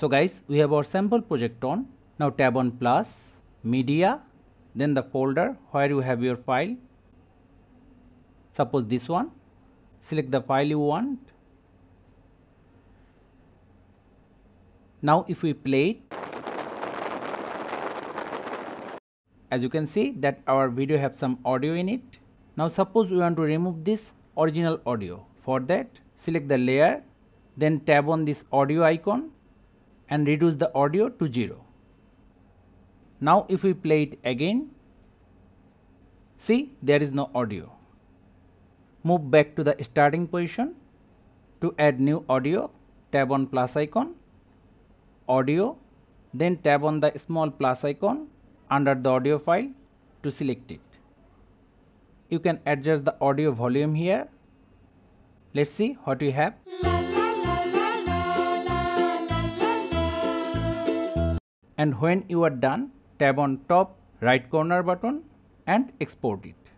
So guys, we have our sample project on. Now tab on plus, media, then the folder where you have your file. Suppose this one, select the file you want. Now if we play it, as you can see that our video have some audio in it. Now suppose we want to remove this original audio. For that, select the layer, then tab on this audio icon and reduce the audio to 0. Now if we play it again, see there is no audio. Move back to the starting position. To add new audio, tab on plus icon, audio, then tab on the small plus icon under the audio file to select it. You can adjust the audio volume here. Let's see what we have. And when you are done, tab on top right corner button and export it.